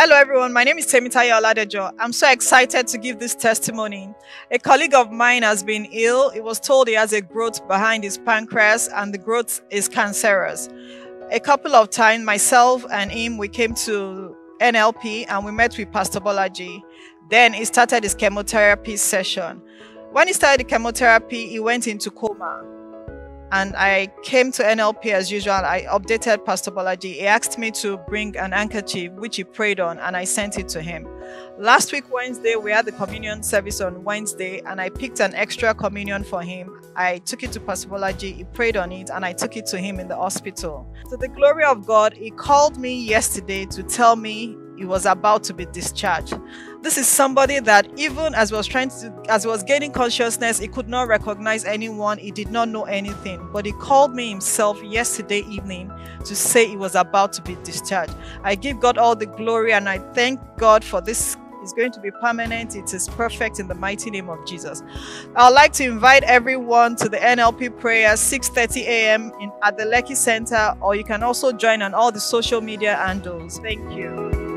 Hello everyone, my name is Temitayo Oladejo. I'm so excited to give this testimony. A colleague of mine has been ill. He was told he has a growth behind his pancreas and the growth is cancerous. A couple of times, myself and him, we came to NLP and we met with Pastor Bolaji. Then he started his chemotherapy session. When he started the chemotherapy, he went into coma. And I came to NLP as usual. I updated Pastor Bolaji. He asked me to bring an handkerchief, which he prayed on, and I sent it to him. Last week, Wednesday, we had the communion service on Wednesday, and I picked an extra communion for him. I took it to Pastor Bolaji. He prayed on it, and I took it to him in the hospital. To the glory of God, he called me yesterday to tell me he was about to be discharged. This is somebody that even as he was gaining consciousness, he could not recognize anyone. He did not know anything. But he called me himself yesterday evening to say he was about to be discharged. I give God all the glory and I thank God for this. It's going to be permanent. It is perfect in the mighty name of Jesus. I would like to invite everyone to the NLP prayer 6:30 a.m. at the Leckie Center, or you can also join on all the social media handles. Thank you.